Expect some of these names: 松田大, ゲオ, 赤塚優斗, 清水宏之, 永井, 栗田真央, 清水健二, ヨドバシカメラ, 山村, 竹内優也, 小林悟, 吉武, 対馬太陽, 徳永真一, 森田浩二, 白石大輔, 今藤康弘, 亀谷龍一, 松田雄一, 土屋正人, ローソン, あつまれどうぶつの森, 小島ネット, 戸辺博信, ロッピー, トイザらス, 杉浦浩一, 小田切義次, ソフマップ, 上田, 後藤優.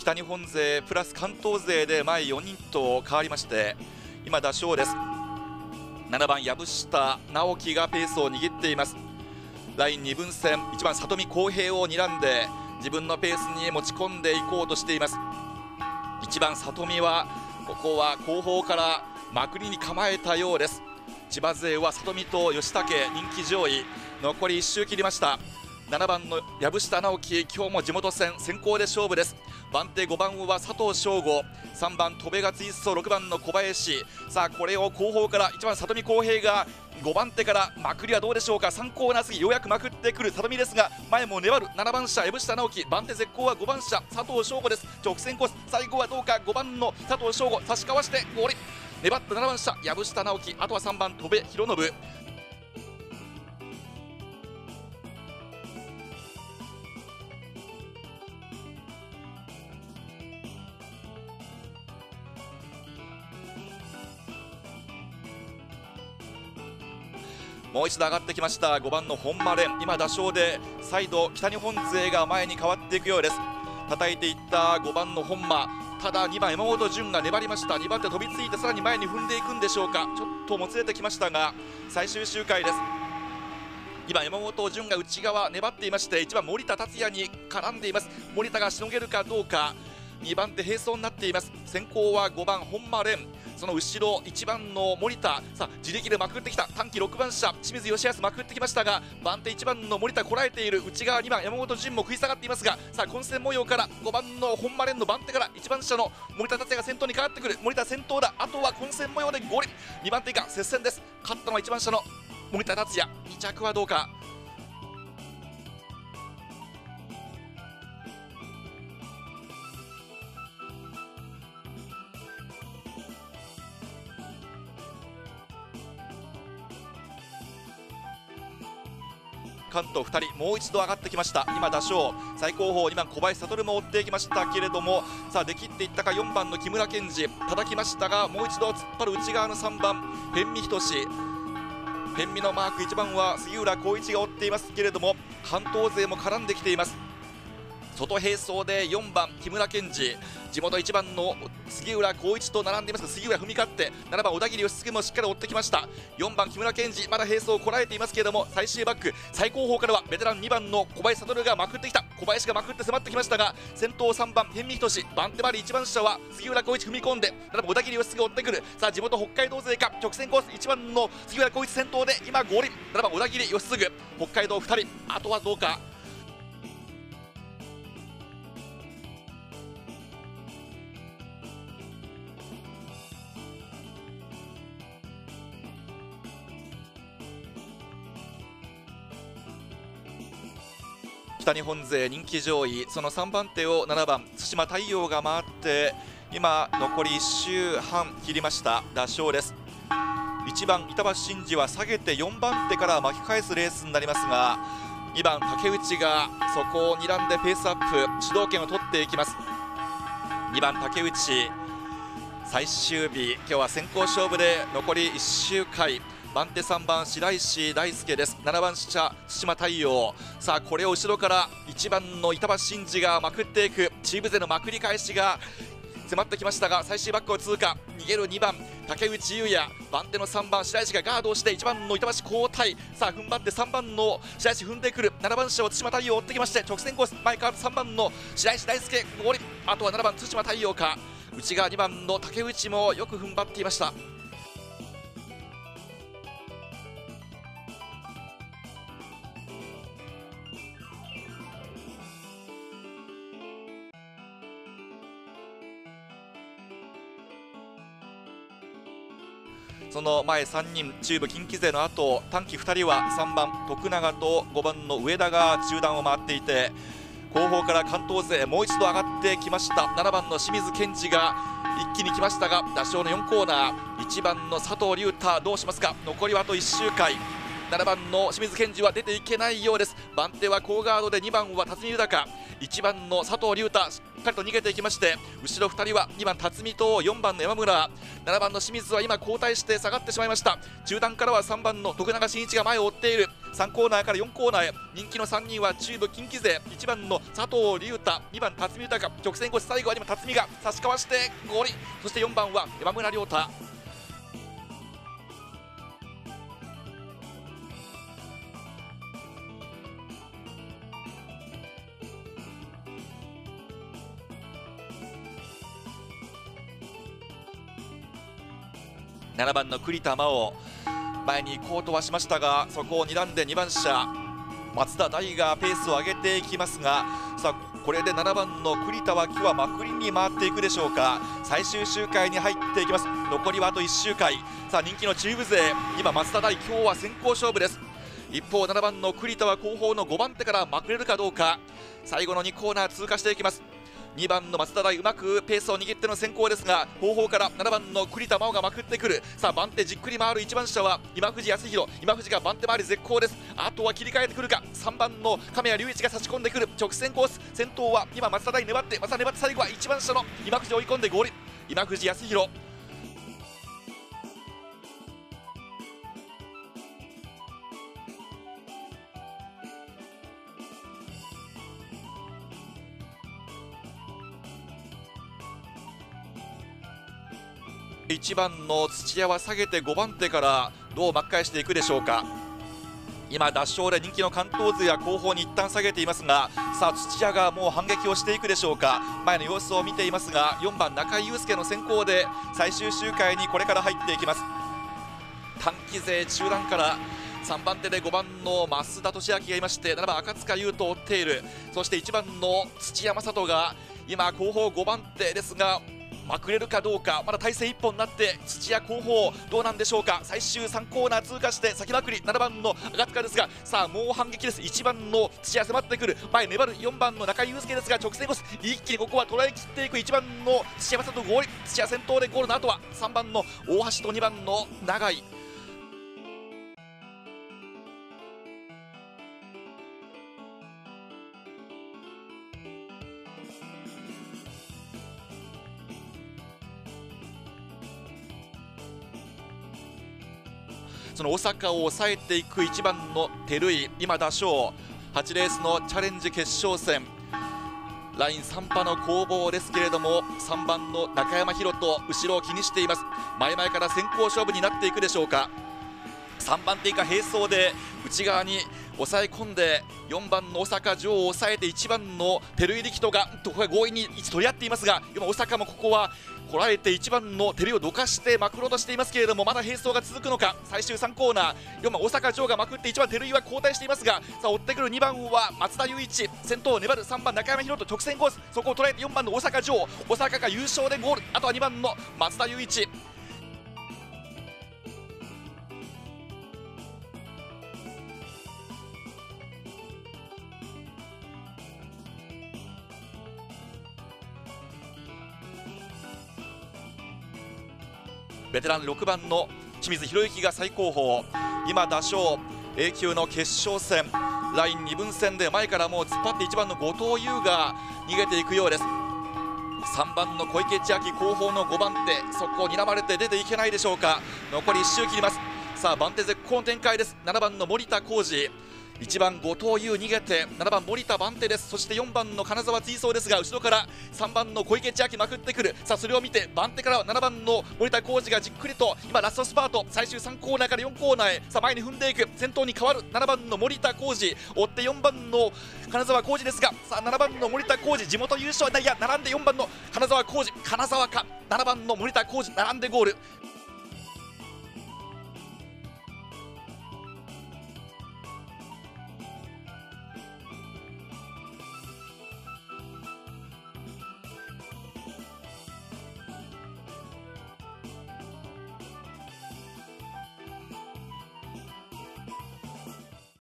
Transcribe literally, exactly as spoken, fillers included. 北日本勢プラス関東勢で前よにんと変わりまして、今打賞です。ななばん藪下直樹がペースを握っています。ラインにぶん線、いちばん里見浩平を睨んで自分のペースに持ち込んでいこうとしています。いちばん里見はここは後方からまくりに構えたようです。千葉勢は里見と吉武、人気上位、残りいっ周切りました。ななばんの藪下直樹、今日も地元戦先行で勝負です。番手ごばんは佐藤翔吾、さんばん戸辺がツイスト、ろくばんの小林。さあこれを後方からいちばん里見浩平がごばん手からまくりはどうでしょうか。さんコーナー過ぎようやくまくってくる里見ですが、前も粘るななばん車藪下直樹、番手絶好はごばん車佐藤翔吾です。直線コース最後はどうか、ごばんの佐藤翔吾差しかわしてゴール。粘ったななばん車藪下直樹、あとはさんばん戸辺博信。もう一度上がってきましたごばんの本間蓮、今打賞で再度北日本勢が前に変わっていくようです。叩いていったごばんの本間、ただにばん山本潤が粘りました。にばん手飛びついてさらに前に踏んでいくんでしょうか。ちょっともつれてきましたが最終周回です。今山本潤が内側粘っていまして、いちばん森田達也に絡んでいます。森田がしのげるかどうか。にばん手並走になっています。先行はごばん本間蓮、その後ろいちばんの森田。さあ自力でまくってきた短期ろくばん車清水義康まくってきましたが、番手いちばんの森田こらえている。内側にばん山本潤も食い下がっていますが、さあ混戦模様からごばんの本間蓮の番手からいちばん車の森田達也が先頭に変わってくる。森田先頭だ、あとは混戦模様でゴール。にばん手以下接戦です。勝ったのはいちばん車の森田達也、に着はどうか。関東ふたりもう一度上がってきました。今打賞最高峰にばん小林悟も追っていきましたけれども、さあ出切っていったか。よんばんの木村健二叩きましたが、もう一度突っ張る内側のさんばん辺見仁志、辺見のマークいちばんは杉浦浩一が追っていますけれども、関東勢も絡んできています。外並走でよんばん木村健二、地元いちばんの杉浦浩一と並んでいますが、杉浦踏み勝ってななばん小田切義次もしっかり追ってきました。よんばん木村健二まだ並走をこらえていますけれども、最終バック最後方からはベテランにばんの小林悟がまくってきた。小林がまくって迫ってきましたが、先頭さんばん辺見仁志、番手回りいちばん車は杉浦浩一踏み込んでななばん小田切義次が追ってくる。さあ地元北海道勢か、直線コースいちばんの杉浦浩一先頭で今合輪、ななばん小田切義次、北海道ふたり、あとはどうか。北日本勢人気上位、そのさんばん手をななばん対馬太陽が回って、今残りいっ周半切りました。打賞です。いちばん板橋真二は下げてよんばん手から巻き返すレースになりますが、にばん竹内がそこを睨んでペースアップ、主導権を取っていきます。にばん竹内最終日、今日は先行勝負で残りいっ周回、番手さんばん白石大輔です。ななばん車対馬太陽、さあこれを後ろからいちばんの板橋真二がまくっていく。チーム勢のまくり返しが迫ってきましたが、最終バックを通過、逃げるにばん竹内優也、番手のさんばん白石がガードをしていちばんの板橋交代。さあ踏ん張ってさんばんの白石踏んでくる。ななばん車を対馬太陽追ってきまして、直線コース前からさんばんの白石大輔ゴール。あとはななばん対馬太陽か、内側にばんの竹内もよく踏ん張っていました。その前さんにん、中部近畿勢の後短期ふたりはさんばん徳永とごばんの上田が中段を回っていて、後方から関東勢もう一度上がってきました。ななばんの清水健二が一気に来ましたが、打賞のよんコーナーいちばんの佐藤龍太どうしますか。残りはあといっ周回。ななばんの清水健二は出ていけないようです。番手は好ガードでにばんは辰巳豊、いちばんの佐藤龍太しっかりと逃げていきまして、後ろふたりはにばん辰巳とよんばんの山村、ななばんの清水は今交代して下がってしまいました。中段からはさんばんの徳永真一が前を追っている。さんコーナーからよんコーナーへ人気のさんにんは中部近畿勢、いちばんの佐藤龍太、にばん辰巳豊、直線越し最後は今辰巳が差しかわしてゴール、そしてよんばんは山村亮太。ななばんの栗田真央、前に行こうとはしましたが、そこを睨んでにばん車松田大がペースを上げていきますが、さあこれでななばんの栗田脇はまくりに回っていくでしょうか。最終周回に入っていきます。残りはあといち周回。さあ人気の中部勢、今松田大今日は先行勝負です。一方ななばんの栗田は後方のごばん手からまくれるかどうか。最後のにコーナー通過していきます。にばんの松田大、うまくペースを握っての先行ですが、後方からななばんの栗田真央がまくってくる。さあ番手じっくり回るいちばん車は今藤康弘、今藤が番手回り絶好です。あとは切り替えてくるか。さんばんの亀谷龍一が差し込んでくる。直線コース、先頭は今松田大粘って、また粘って最後はいちばん車の今藤追い込んで合流、今藤康弘。いちばんの土屋は下げてごばん手からどう巻き返していくでしょうか。今脱走で人気の関東勢は後方に一旦下げていますが、さあ土屋がもう反撃をしていくでしょうか。前の様子を見ていますが、よんばん中井祐介の先行で最終周回にこれから入っていきます。短期勢中段からさんばん手でごばんの増田俊明がいまして、ななばん赤塚優斗を追っている。そしていちばんの土屋正人が今後方ごばん手ですが、まくれるかどうか。まだ体勢一本になって土屋後方どうなんでしょうか。最終さんコーナー通過して先まくりななばんの赤塚ですが、さあもう反撃です。いちばんの土屋迫ってくる、前粘るよんばんの中井祐介ですが、直線コース一気にここは捉え切っていく。いちばんの土屋正人合流、土屋先頭でゴールの後はさんばんの大橋とにばんの永井。その大阪を抑えていくいちばんの照井、今打賞はちレースのチャレンジ決勝戦、ラインさん波の攻防ですけれども、さんばんの中山宏斗後ろを気にしています。前々から先行勝負になっていくでしょうか。さんばん手以下並走で内側に抑え込んで、よんばんの大阪城を抑えていちばんの照井力斗が強引に位置取り合っていますが、今大阪もここはこらえていちばんの照井をどかしてまくろうとしていますけれども、まだ並走が続くのか。最終さんコーナー、よんばん大阪城がまくっていちばん照井は後退していますが、さあ追ってくるにばんは松田雄一、先頭を粘るさんばん中山宏斗、直線コースそこを捉えてよんばんの大阪城、大阪が優勝でゴール、あとはにばんの松田雄一。ベテランろくばんの清水宏之が最後方、今打賞 A 級の決勝戦ラインにぶん線で前からもう突っ張っていちばんの後藤優が逃げていくようです。さんばんの小池千秋後方のごばん手、そこを睨まれて出ていけないでしょうか。残りいち周切ります。さあ番手絶好の展開です。ななばんの森田浩二、いちばん後藤優逃げてななばん森田番手です。そしてよんばんの金沢追走ですが、後ろからさんばんの小池千秋まくってくる。さあそれを見て番手からはななばんの森田浩二がじっくりと今ラストスパート、最終さんコーナーからよんコーナーへ、さあ前に踏んでいく。先頭に変わるななばんの森田浩二、追ってよんばんの金沢浩二ですが、さあななばんの森田浩二地元優勝、いや並んでよんばんの金沢浩二、金沢かななばんの森田浩二並んでゴール。